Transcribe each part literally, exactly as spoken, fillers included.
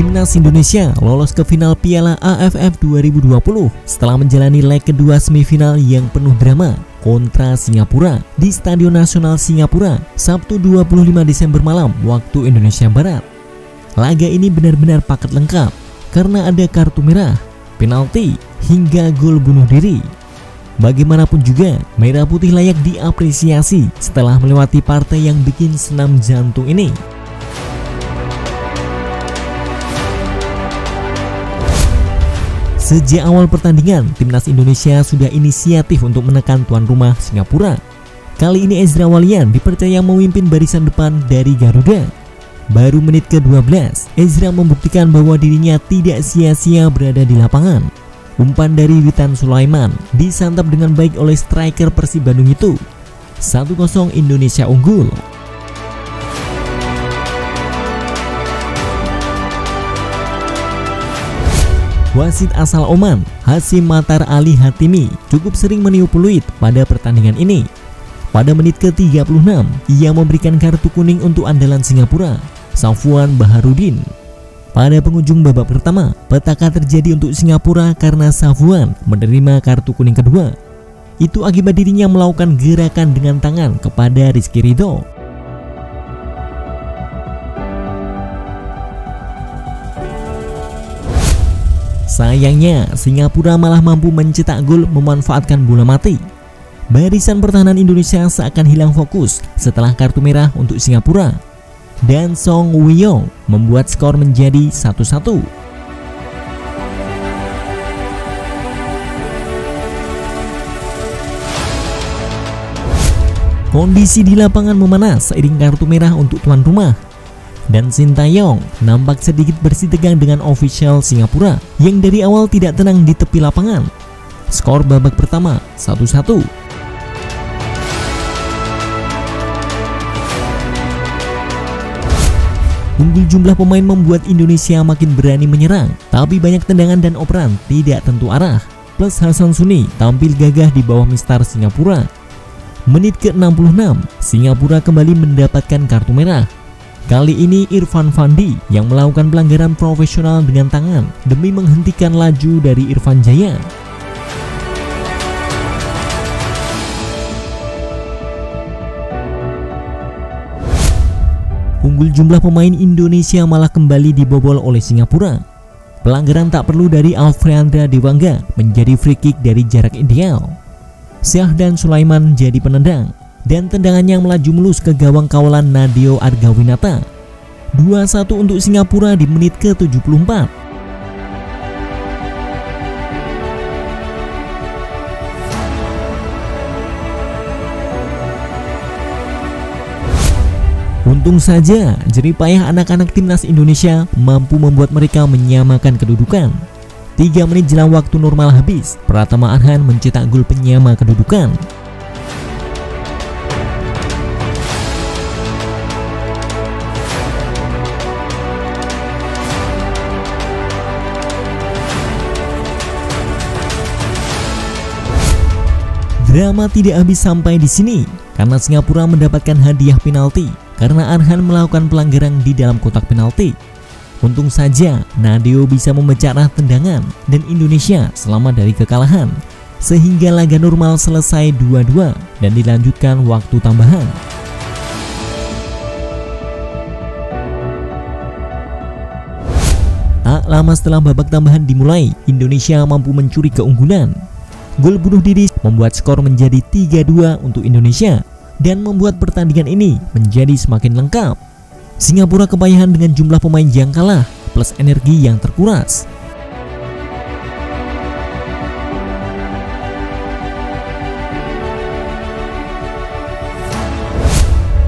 Timnas Indonesia lolos ke final Piala A F F dua ribu dua puluh setelah menjalani leg kedua semifinal yang penuh drama kontra Singapura di Stadion Nasional Singapura Sabtu dua puluh lima Desember malam waktu Indonesia Barat. Laga ini benar-benar paket lengkap karena ada kartu merah, penalti, hingga gol bunuh diri. Bagaimanapun juga, merah putih layak diapresiasi setelah melewati partai yang bikin senam jantung ini. Sejak awal pertandingan, Timnas Indonesia sudah inisiatif untuk menekan tuan rumah Singapura. Kali ini Ezra Walian dipercaya memimpin barisan depan dari Garuda. Baru menit ke dua belas, Ezra membuktikan bahwa dirinya tidak sia-sia berada di lapangan. Umpan dari Witan Sulaiman disantap dengan baik oleh striker Persib Bandung itu. satu kosong Indonesia unggul. Wasit asal Oman, Hasyim Matar Ali Hatimi, cukup sering meniup peluit pada pertandingan ini. Pada menit ke tiga puluh enam, ia memberikan kartu kuning untuk andalan Singapura, Safuan Baharudin. Pada penghujung babak pertama, petaka terjadi untuk Singapura karena Safuan menerima kartu kuning kedua. Itu akibat dirinya melakukan gerakan dengan tangan kepada Rizky Ridho. Sayangnya, Singapura malah mampu mencetak gol memanfaatkan bola mati. Barisan pertahanan Indonesia seakan hilang fokus setelah kartu merah untuk Singapura. Dan Song Wiyong membuat skor menjadi satu satu. Kondisi di lapangan memanas seiring kartu merah untuk tuan rumah. Dan Shin Tae-yong nampak sedikit bersih tegang dengan official Singapura yang dari awal tidak tenang di tepi lapangan. Skor babak pertama satu satu. Unggul jumlah pemain membuat Indonesia makin berani menyerang, tapi banyak tendangan dan operan tidak tentu arah. Plus Hasan Sunny tampil gagah di bawah mistar Singapura. Menit ke enam puluh enam, Singapura kembali mendapatkan kartu merah. Kali ini Irfan Fandi yang melakukan pelanggaran profesional dengan tangan demi menghentikan laju dari Irfan Jaya. Unggul jumlah pemain Indonesia malah kembali dibobol oleh Singapura. Pelanggaran tak perlu dari Alfreandra Dewanga menjadi free kick dari jarak ideal. Shahdan Sulaiman jadi penendang. Dan tendangannya melaju mulus ke gawang kawalan Nadeo Argawinata. dua satu untuk Singapura di menit ke tujuh puluh empat. Untung saja jerih payah anak-anak Timnas Indonesia mampu membuat mereka menyamakan kedudukan. tiga menit jelang waktu normal habis, Pratama Arhan mencetak gol penyama kedudukan. Drama tidak habis sampai di sini karena Singapura mendapatkan hadiah penalti karena Arhan melakukan pelanggaran di dalam kotak penalti. Untung saja Nadeo bisa memecah arah tendangan dan Indonesia selamat dari kekalahan sehingga laga normal selesai dua dua dan dilanjutkan waktu tambahan. Tak lama setelah babak tambahan dimulai, Indonesia mampu mencuri keunggulan. Gol bunuh diri membuat skor menjadi tiga dua untuk Indonesia dan membuat pertandingan ini menjadi semakin lengkap. Singapura kepayahan dengan jumlah pemain yang kalah plus energi yang terkuras.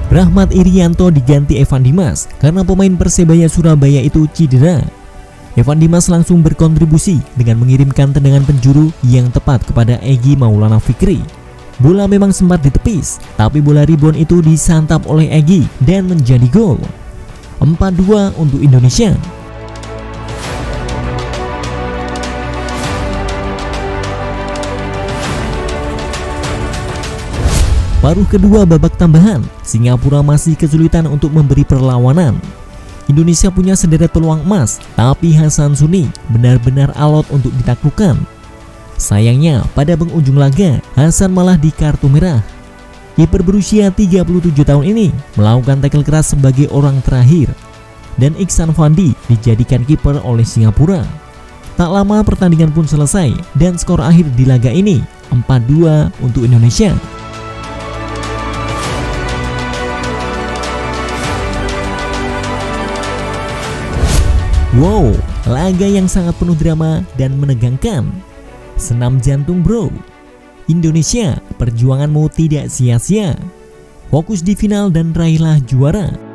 Rahmat Irianto diganti Evan Dimas karena pemain Persebaya Surabaya itu cedera. Evan Dimas langsung berkontribusi dengan mengirimkan tendangan penjuru yang tepat kepada Egy Maulana Fikri. Bola memang sempat ditepis, tapi bola rebound itu disantap oleh Egy dan menjadi gol. empat dua untuk Indonesia. Paruh kedua babak tambahan, Singapura masih kesulitan untuk memberi perlawanan. Indonesia punya sederet peluang emas, tapi Hasan Sunny benar-benar alot untuk ditaklukkan. Sayangnya, pada penghujung laga, Hasan malah di kartu merah. Kiper berusia tiga puluh tujuh tahun ini melakukan tackle keras sebagai orang terakhir, dan Irfan Fandi dijadikan kiper oleh Singapura. Tak lama pertandingan pun selesai, dan skor akhir di laga ini empat dua untuk Indonesia. Wow, laga yang sangat penuh drama dan menegangkan. Senam jantung bro. Indonesia, perjuanganmu tidak sia-sia. Fokus di final dan raihlah juara.